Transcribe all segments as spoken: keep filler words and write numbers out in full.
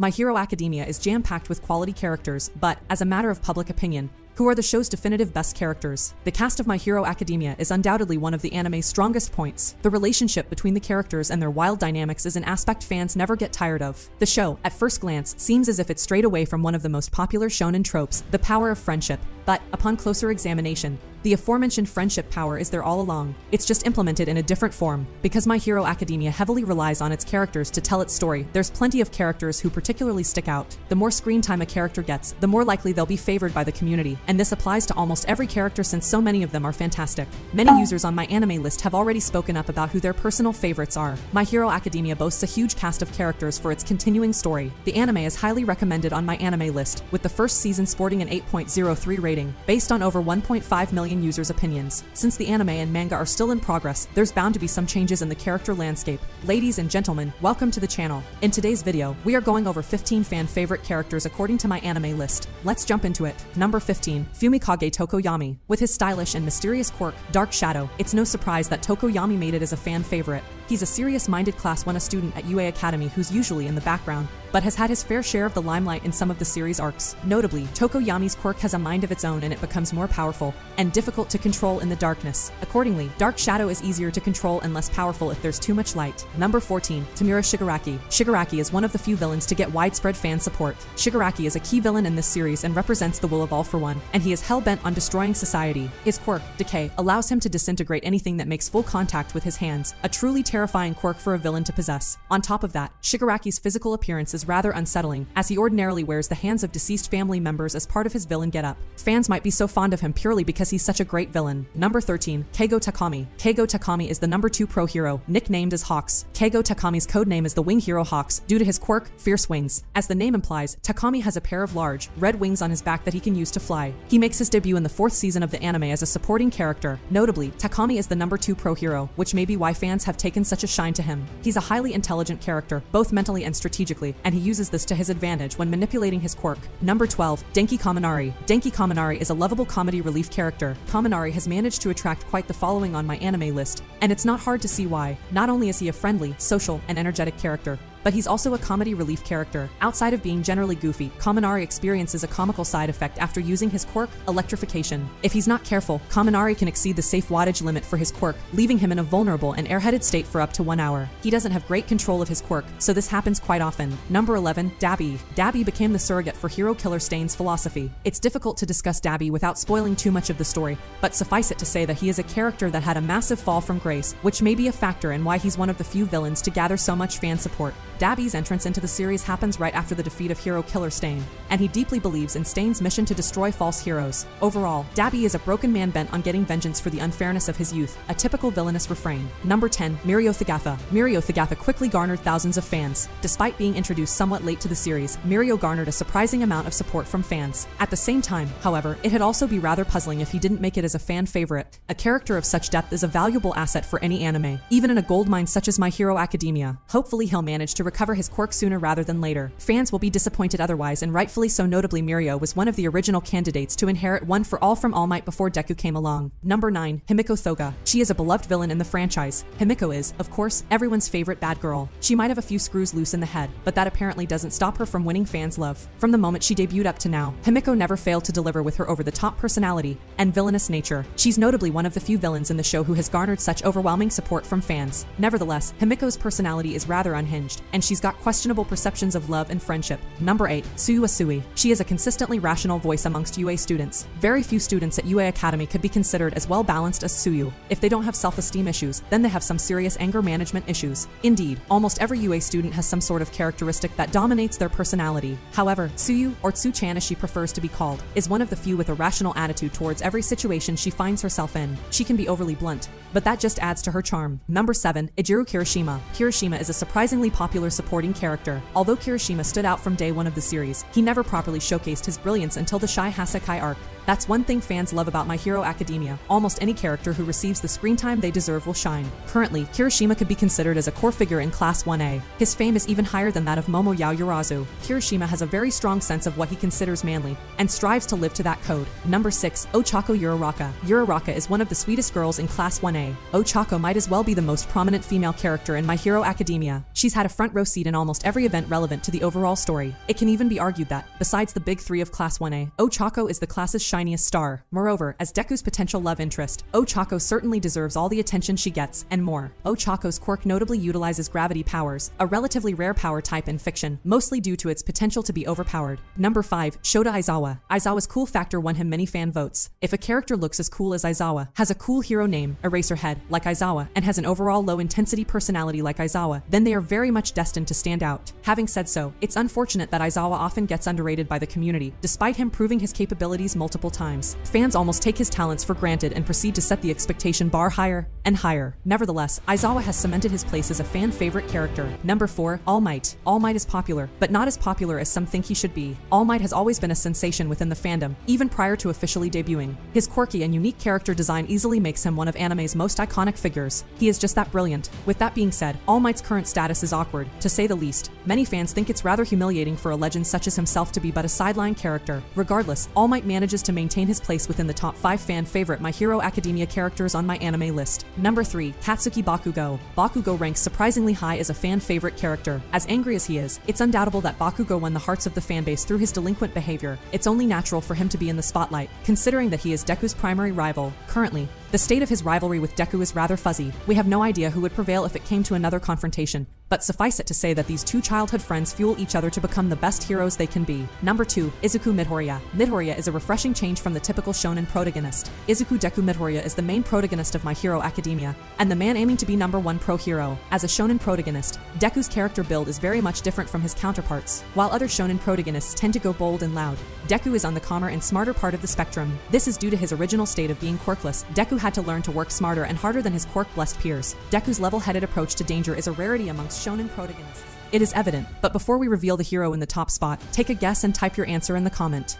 My Hero Academia is jam-packed with quality characters, but, as a matter of public opinion, who are the show's definitive best characters? The cast of My Hero Academia is undoubtedly one of the anime's strongest points. The relationship between the characters and their wild dynamics is an aspect fans never get tired of. The show, at first glance, seems as if it strayed away from one of the most popular shonen tropes, the power of friendship. But, upon closer examination, the aforementioned friendship power is there all along. It's just implemented in a different form. Because My Hero Academia heavily relies on its characters to tell its story, there's plenty of characters who particularly stick out. The more screen time a character gets, the more likely they'll be favored by the community, and this applies to almost every character since so many of them are fantastic. Many users on MyAnimeList have already spoken up about who their personal favorites are. My Hero Academia boasts a huge cast of characters for its continuing story. The anime is highly recommended on MyAnimeList, with the first season sporting an eight point oh three rating, based on over one point five million users' opinions. Since the anime and manga are still in progress, there's bound to be some changes in the character landscape. Ladies and gentlemen, welcome to the channel. In today's video, we are going over fifteen fan favorite characters according to My Anime List. Let's jump into it. Number fifteen, Fumikage Tokoyami. With his stylish and mysterious quirk, Dark Shadow, it's no surprise that Tokoyami made it as a fan favorite. He's a serious-minded class one A student at U A Academy who's usually in the background, but has had his fair share of the limelight in some of the series arcs. Notably, Tokoyami's quirk has a mind of its own and it becomes more powerful and difficult to control in the darkness. Accordingly, Dark Shadow is easier to control and less powerful if there's too much light. Number fourteen, Tamira Shigaraki. Shigaraki is one of the few villains to get widespread fan support. Shigaraki is a key villain in this series and represents the will of All for One, and he is hell-bent on destroying society. His quirk, Decay, allows him to disintegrate anything that makes full contact with his hands, a truly terrifying quirk for a villain to possess. On top of that, Shigaraki's physical appearance is rather unsettling, as he ordinarily wears the hands of deceased family members as part of his villain getup. Fans might be so fond of him purely because he's such a great villain. Number thirteen, Keigo Takami. Keigo Takami is the number two pro hero, nicknamed as Hawks. Keigo Takami's codename is the wing hero Hawks, due to his quirk, Fierce Wings. As the name implies, Takami has a pair of large, red wings on his back that he can use to fly. He makes his debut in the fourth season of the anime as a supporting character. Notably, Takami is the number two pro hero, which may be why fans have taken such a shine to him. He's a highly intelligent character, both mentally and strategically, and he uses this to his advantage when manipulating his quirk. Number twelve, Denki Kaminari. Denki Kaminari is a lovable comedy relief character. Kaminari has managed to attract quite the following on My Anime List, and it's not hard to see why. Not only is he a friendly, social, and energetic character, but he's also a comedy relief character. Outside of being generally goofy, Kaminari experiences a comical side effect after using his quirk, Electrification. If he's not careful, Kaminari can exceed the safe wattage limit for his quirk, leaving him in a vulnerable and airheaded state for up to one hour. He doesn't have great control of his quirk, so this happens quite often. Number eleven, Dabi. Dabi became the surrogate for Hero Killer Stain's philosophy. It's difficult to discuss Dabi without spoiling too much of the story, but suffice it to say that he is a character that had a massive fall from grace, which may be a factor in why he's one of the few villains to gather so much fan support. Dabi's entrance into the series happens right after the defeat of Hero Killer Stain, and he deeply believes in Stain's mission to destroy false heroes. Overall, Dabi is a broken man bent on getting vengeance for the unfairness of his youth, a typical villainous refrain. Number ten, Mirio Togata. Mirio Togata quickly garnered thousands of fans. Despite being introduced somewhat late to the series, Mirio garnered a surprising amount of support from fans. At the same time, however, it'd also be rather puzzling if he didn't make it as a fan favorite. A character of such depth is a valuable asset for any anime, even in a goldmine such as My Hero Academia. Hopefully he'll manage to recover his quirk sooner rather than later. Fans will be disappointed otherwise, and rightfully so. Notably, Mirio was one of the original candidates to inherit One for All from All Might before Deku came along. Number nine, Himiko Toga. She is a beloved villain in the franchise. Himiko is, of course, everyone's favorite bad girl. She might have a few screws loose in the head, but that apparently doesn't stop her from winning fans' love. From the moment she debuted up to now, Himiko never failed to deliver with her over-the-top personality and villainous nature. She's notably one of the few villains in the show who has garnered such overwhelming support from fans. Nevertheless, Himiko's personality is rather unhinged, and she's got questionable perceptions of love and friendship. Number eight, Tsuyu Asui. She is a consistently rational voice amongst U A students. Very few students at U A Academy could be considered as well-balanced as Tsuyu. If they don't have self-esteem issues, then they have some serious anger management issues. Indeed, almost every U A student has some sort of characteristic that dominates their personality. However, Tsuyu, or Tsu-chan as she prefers to be called, is one of the few with a rational attitude towards every situation she finds herself in. She can be overly blunt, but that just adds to her charm. Number seven, Eijiro Kirishima. Kirishima is a surprisingly popular popular supporting character. Although Kirishima stood out from day one of the series, he never properly showcased his brilliance until the Shai Hasekai arc. That's one thing fans love about My Hero Academia. Almost any character who receives the screen time they deserve will shine. Currently, Kirishima could be considered as a core figure in Class one A. His fame is even higher than that of Momo Yaoyorozu. Kirishima has a very strong sense of what he considers manly, and strives to live to that code. Number six, Ochako Uraraka. Uraraka is one of the sweetest girls in Class one A. Ochako might as well be the most prominent female character in My Hero Academia. She's had a front front row seat in almost every event relevant to the overall story. It can even be argued that, besides the big three of Class one A, Ochako is the class's shiniest star. Moreover, as Deku's potential love interest, Ochako certainly deserves all the attention she gets, and more. Ochako's quirk notably utilizes gravity powers, a relatively rare power type in fiction, mostly due to its potential to be overpowered. Number five. Shota Aizawa. Aizawa's cool factor won him many fan votes. If a character looks as cool as Aizawa, has a cool hero name, Eraserhead, like Aizawa, and has an overall low-intensity personality like Aizawa, then they are very much destined to stand out. Having said so, it's unfortunate that Aizawa often gets underrated by the community, despite him proving his capabilities multiple times. Fans almost take his talents for granted and proceed to set the expectation bar higher and higher. Nevertheless, Aizawa has cemented his place as a fan-favorite character. Number four. All Might. All Might is popular, but not as popular as some think he should be. All Might has always been a sensation within the fandom, even prior to officially debuting. His quirky and unique character design easily makes him one of anime's most iconic figures. He is just that brilliant. With that being said, All Might's current status is awkward, to say the least. Many fans think it's rather humiliating for a legend such as himself to be but a sideline character. Regardless, All Might manages to maintain his place within the top five fan favorite My Hero Academia characters on MyAnimeList. Number three. Katsuki Bakugo. Bakugo ranks surprisingly high as a fan favorite character. As angry as he is, it's undoubtable that Bakugo won the hearts of the fanbase through his delinquent behavior. It's only natural for him to be in the spotlight, considering that he is Deku's primary rival. Currently, the state of his rivalry with Deku is rather fuzzy. We have no idea who would prevail if it came to another confrontation, but suffice it to say that these two childhood friends fuel each other to become the best heroes they can be. Number two. Izuku Midoriya. Midoriya is a refreshing change from the typical shonen protagonist. Izuku Deku Midoriya is the main protagonist of My Hero Academia, and the man aiming to be number one pro hero. As a shonen protagonist, Deku's character build is very much different from his counterparts. While other shonen protagonists tend to go bold and loud, Deku is on the calmer and smarter part of the spectrum. This is due to his original state of being quirkless. Deku had to learn to work smarter and harder than his quirk-blessed peers. Deku's level-headed approach to danger is a rarity amongst shonen protagonists. It is evident, but before we reveal the hero in the top spot, take a guess and type your answer in the comment.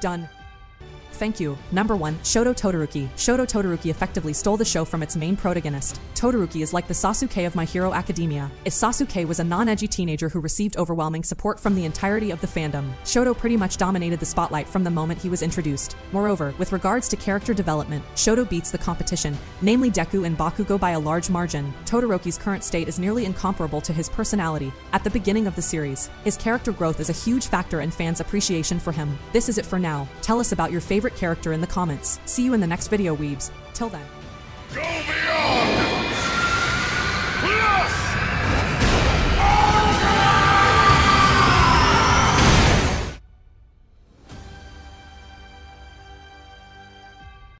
Done. Thank you. Number one. Shoto Todoroki. Shoto Todoroki effectively stole the show from its main protagonist. Todoroki is like the Sasuke of My Hero Academia. If Sasuke was a non-edgy teenager who received overwhelming support from the entirety of the fandom, Shoto pretty much dominated the spotlight from the moment he was introduced. Moreover, with regards to character development, Shoto beats the competition, namely Deku and Bakugo, by a large margin. Todoroki's current state is nearly incomparable to his personality at the beginning of the series. His character growth is a huge factor in fans' appreciation for him. This is it for now. Tell us about your favorite character in the comments. See you in the next video, weebs. Till then. Go, man!